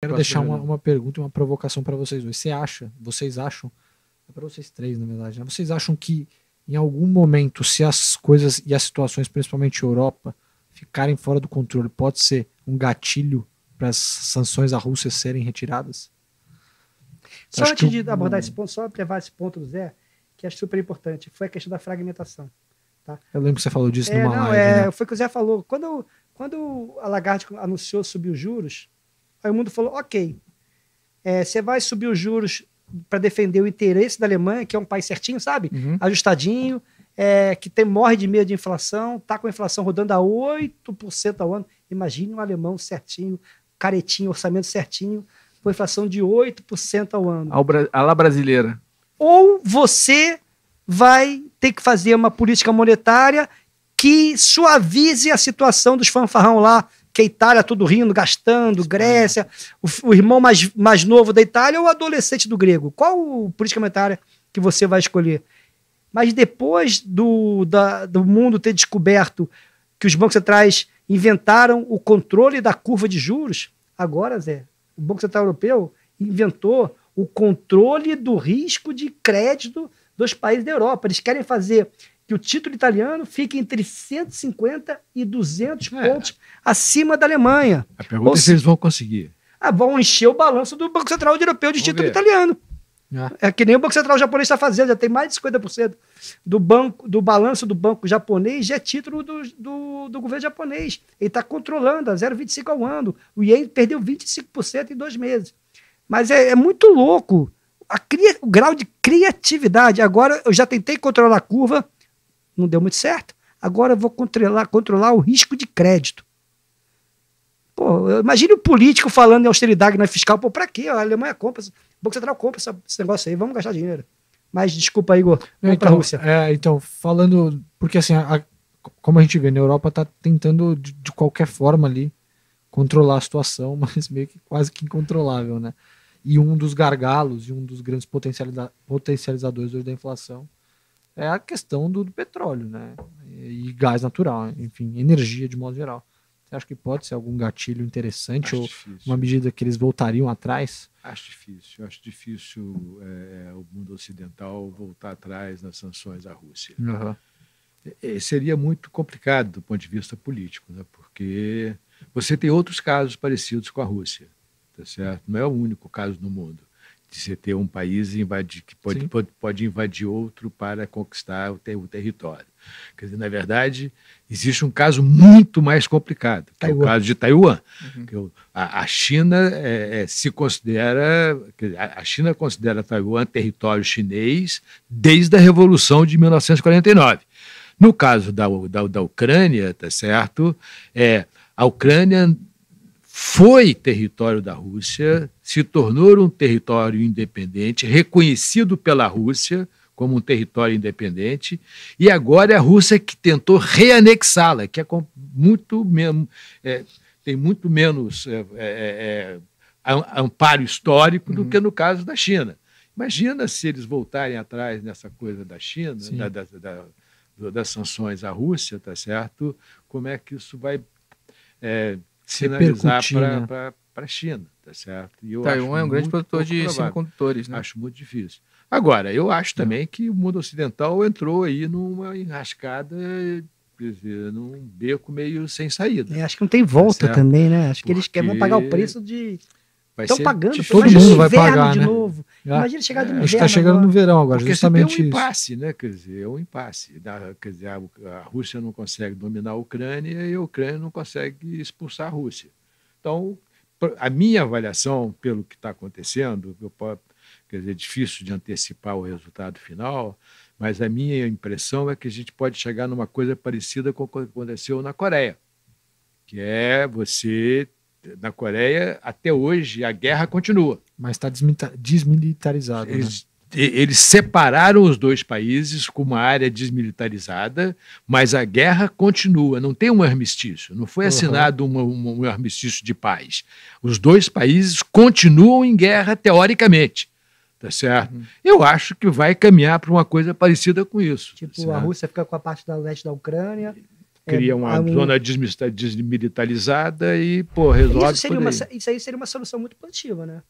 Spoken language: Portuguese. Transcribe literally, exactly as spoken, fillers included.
Quero deixar uma, uma pergunta e uma provocação para vocês dois. Você acha, vocês acham, é para vocês três, na verdade, né? Vocês acham que em algum momento, se as coisas e as situações, principalmente Europa, ficarem fora do controle, pode ser um gatilho para as sanções à Rússia serem retiradas? Só Acho antes que... de abordar esse ponto, só levar esse ponto do Zé, que é super importante, foi a questão da fragmentação. Tá? Eu lembro que você falou disso é, numa não, live. É, né? Foi o que o Zé falou. Quando, quando a Lagarde anunciou subir os juros, aí o mundo falou, ok, é, você vai subir os juros para defender o interesse da Alemanha, que é um país certinho, sabe? Uhum. Ajustadinho, é, que tem, morre de medo de inflação, está com a inflação rodando a oito por cento ao ano. Imagine um alemão certinho, caretinho, orçamento certinho, com inflação de oito por cento ao ano. A lá brasileira. Ou você vai ter que fazer uma política monetária que suavize a situação dos fanfarrão lá, que a Itália tudo rindo, gastando, Grécia, o, o irmão mais, mais novo da Itália ou o adolescente do grego. Qual a política monetária que você vai escolher? Mas depois do, da, do mundo ter descoberto que os bancos centrais inventaram o controle da curva de juros, agora, Zé, o Banco Central Europeu inventou o controle do risco de crédito dos países da Europa. Eles querem fazer que o título italiano fique entre cento e cinquenta e duzentos é. pontos acima da Alemanha. A pergunta Ou, é se eles vão conseguir. Ah, vão encher o balanço do Banco Central Europeu de Vamos título ver. italiano. Ah. É que nem o Banco Central japonês está fazendo, já tem mais de cinquenta por cento do, banco, do balanço do banco japonês já é título do, do, do governo japonês. Ele está controlando a zero vírgula vinte e cinco ao ano. O Yen perdeu vinte e cinco por cento em dois meses. Mas é, é muito louco a cria, o grau de criatividade. Agora eu já tentei controlar a curva, não deu muito certo, agora eu vou controlar, controlar o risco de crédito. Pô, imagine o político falando em austeridade na fiscal, pô, pra quê? A Alemanha compra, o Banco Central compra essa, esse negócio aí, vamos gastar dinheiro. Mas, desculpa, Igor, vamos então, pra Rússia. É, então, falando, porque assim, a, a, como a gente vê, na Europa tá tentando, de, de qualquer forma ali, controlar a situação, mas meio que quase que incontrolável, né? E um dos gargalos, e um dos grandes potencializa, potencializadores hoje da inflação, é a questão do, do petróleo, né? E, e gás natural, enfim, energia de modo geral. Você acha que pode ser algum gatilho interessante acho ou difícil. uma medida que eles voltariam atrás? Acho difícil. Acho difícil é, o mundo ocidental voltar atrás nas sanções à Rússia. Uhum. É, seria muito complicado do ponto de vista político, né? Porque você tem outros casos parecidos com a Rússia, tá certo? Não é o único caso no mundo de você ter um país invadir, que pode, pode, pode invadir outro para conquistar o, ter, o território. Quer dizer, na verdade, existe um caso muito mais complicado, que Taiwan. é o caso de Taiwan. Uhum. Que a, a China é, é, se considera... A China considera Taiwan território chinês desde a Revolução de mil novecentos e quarenta e nove. No caso da, da, da Ucrânia, tá certo? É, a Ucrânia... foi território da Rússia, se tornou um território independente, reconhecido pela Rússia como um território independente, e agora é a Rússia que tentou reanexá-la, que é muito mesmo, é, tem muito menos é, é, é, amparo histórico do uhum. que no caso da China. Imagina se eles voltarem atrás nessa coisa da China, da, da, da, das sanções à Rússia, tá certo? Como é que isso vai... É, sinalizar para a China, tá certo? E eu Taiwan é um grande produtor de semicondutores, né? Acho muito difícil. Agora, eu acho Não. também que o mundo ocidental entrou aí numa enrascada, quer dizer, num beco meio sem saída. É, acho que não tem volta tá também, né? Acho Porque... que eles querem vão pagar o preço de... Estão pagando, todo mundo vai pagar, de né? novo. Ah, Imagina chegar do é, inverno. Está chegando agora. no verão agora, Porque justamente isso. É um impasse, isso. né? Quer dizer, é um impasse. Quer dizer, a Rússia não consegue dominar a Ucrânia e a Ucrânia não consegue expulsar a Rússia. Então, a minha avaliação pelo que está acontecendo, eu posso, quer dizer, é difícil de antecipar o resultado final, mas a minha impressão é que a gente pode chegar numa coisa parecida com o que aconteceu na Coreia, que é você... Na Coreia, até hoje, a guerra continua. Mas está desmilitarizado. Eles, né? eles separaram os dois países com uma área desmilitarizada, mas a guerra continua. Não tem um armistício. Não foi assinado uhum. uma, uma, um armistício de paz. Os dois países continuam em guerra, teoricamente. Tá certo? Uhum. Eu acho que vai caminhar para uma coisa parecida com isso. Tipo, tá a Rússia fica com a parte da leste da Ucrânia... cria uma é, um... zona desmilitarizada e, pô, resolve isso, seria uma, isso aí seria uma solução muito positiva, né?